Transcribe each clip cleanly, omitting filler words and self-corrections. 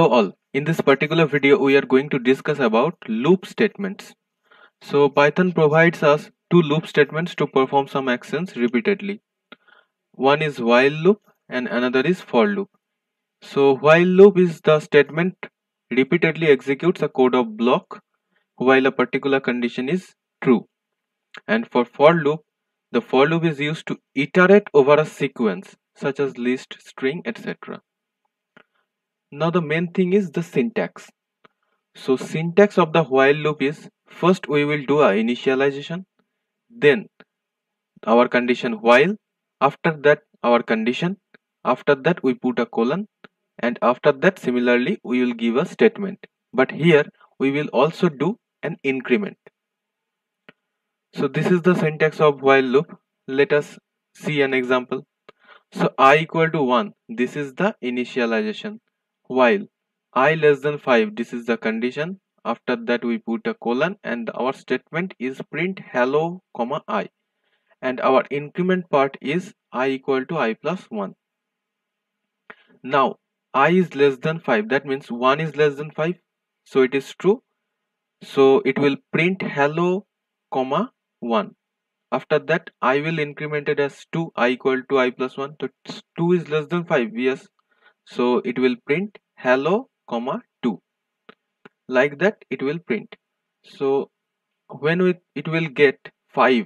Hello all, in this particular video we are going to discuss about loop statements. So Python provides us two loop statements to perform some actions repeatedly. One is while loop and another is for loop. So while loop is the statement repeatedly executes a code of block while a particular condition is true. And for loop, the for loop is used to iterate over a sequence such as list, string, etc. Now the main thing is the syntax. So syntax of the while loop is, first we will do our initialization, then our condition while, after that our condition, after that we put a colon, and after that similarly we will give a statement. But here we will also do an increment. So this is the syntax of while loop. Let us see an example. So I equal to 1, this is the initialization. While I less than 5, this is the condition, after that we put a colon and our statement is print hello comma I, and our increment part is I equal to I plus 1. Now I is less than 5, that means 1 is less than 5, so it is true, so it will print hello comma 1. After that I will increment it as 2, I equal to I plus 1, so 2 is less than 5, yes. So it will print hello comma 2. Like that it will print. So when it will get 5,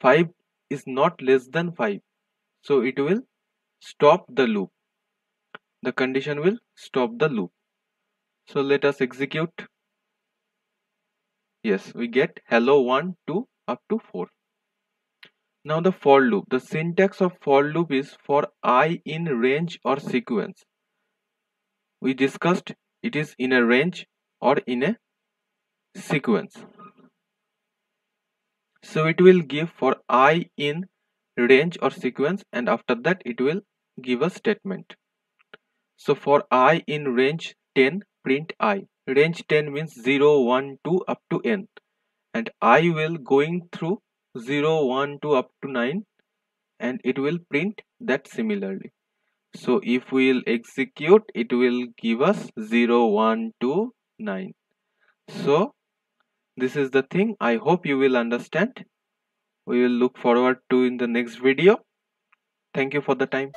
5 is not less than 5. So it will stop the loop. The condition will stop the loop. So let us execute. Yes, we get hello 1, 2 up to 4. Now the for loop. The syntax of for loop is for I in range or sequence. We discussed it is in a range or in a sequence. So it will give for I in range or sequence, and after that it will give a statement. So for I in range 10, print I. Range 10 means 0, 1, 2 up to n, and I will going through 0, 1, 2 up to 9, and it will print that similarly. So if we will execute, it will give us 0, 1, 2, 9. So this is the thing. I hope you will understand. We will look forward to in the next video. Thank you for the time.